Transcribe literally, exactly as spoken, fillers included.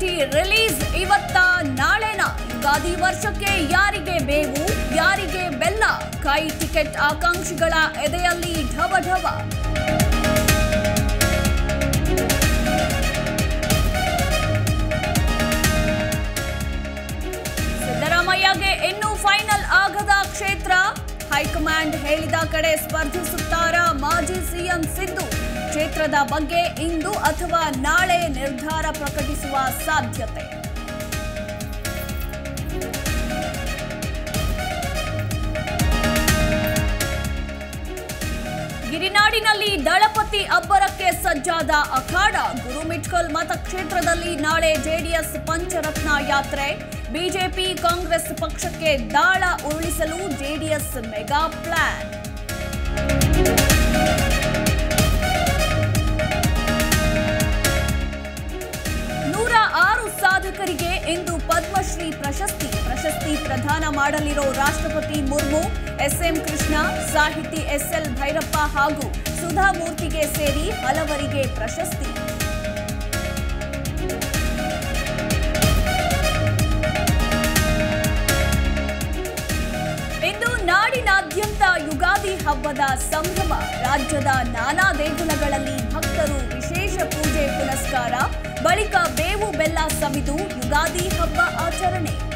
ಕೃತಿ ರಿಲೀಸ್ ಇವತ್ತ ನಾಳೆನ. ಯುಗಾದಿ ವರ್ಷಕ್ಕೆ ಯಾರಿಗೆ ಬೇವು ಯಾರಿಗೆ ಬೆಲ್ಲ, ಕೈ ಟಿಕೆಟ್ ಆಕಾಂಕ್ಷಿಗಳ ಎದೆಯಲ್ಲಿ ಢಬ ಢಬ. ಸಿದ್ದರಾಮಯ್ಯಗೆ ಇನ್ನೂ ಫೈನಲ್ ಆಗದ ಕ್ಷೇತ್ರ, ಹೈಕಮಾಂಡ್ ಹೇಳಿದ ಕಡೆ ಸ್ಪರ್ಧಿಸುತ್ತಾರಾ ಮಾಜಿ ಸಿಎಂ ಸಿದ್ದು? ಕ್ಷೇತ್ರದ ಬಗ್ಗೆ ಇಂದು ಅಥವಾ ನಾಳೆ ನಿರ್ಧಾರ ಪ್ರಕಟಿಸುವ ಸಾಧ್ಯತೆ. ಗಿರಿನಾಡಿನಲ್ಲಿ ದಳಪತಿ ಅಬ್ಬರಕ್ಕೆ ಸಜ್ಜಾದ ಅಖಾಡ. ಗುರುಮಿಟ್ಕಲ್ ಮತಕ್ಷೇತ್ರದಲ್ಲಿ ನಾಳೆ ಜೆಡಿಎಸ್ ಪಂಚರತ್ನ ಯಾತ್ರೆ. ಬಿಜೆಪಿ ಕಾಂಗ್ರೆಸ್ ಪಕ್ಷಕ್ಕೆ ದಾಳ ಉರುಳಿಸಲು ಜೆಡಿಎಸ್ ಮೆಗಾ ಪ್ಲಾನ್. ಸಾಧಕರಿಗೆ ಇಂದು ಪದ್ಮಶ್ರೀ ಪ್ರಶಸ್ತಿ ಪ್ರಶಸ್ತಿ ಪ್ರದಾನ ಮಾಡಲಿರೋ ರಾಷ್ಟ್ರಪತಿ ಮುರ್ಮು, ಎಸ್ಎಂ ಕೃಷ್ಣ, ಸಾಹಿತಿ ಎಸ್ಎಲ್ ಭೈರಪ್ಪ ಹಾಗೂ ಸುಧಾಮೂರ್ತಿಗೆ ಸೇರಿ ಹಲವರಿಗೆ ಪ್ರಶಸ್ತಿ. ಇಂದು ನಾಡಿನಾದ್ಯಂತ ಯುಗಾದಿ ಹಬ್ಬದ ಸಂಭ್ರಮ. ರಾಜ್ಯದ ನಾನಾ ದೇಗುಲಗಳಲ್ಲಿ ಭಕ್ತರು ವಿಶೇಷ ಪೂಜೆ ಪುನಸ್ಕಾರ, ಬಳಿಕ ಬೇವು ಬೆಲ್ಲ ಸವಿದು ಯುಗಾದಿ ಹಬ್ಬ ಆಚರಣೆ.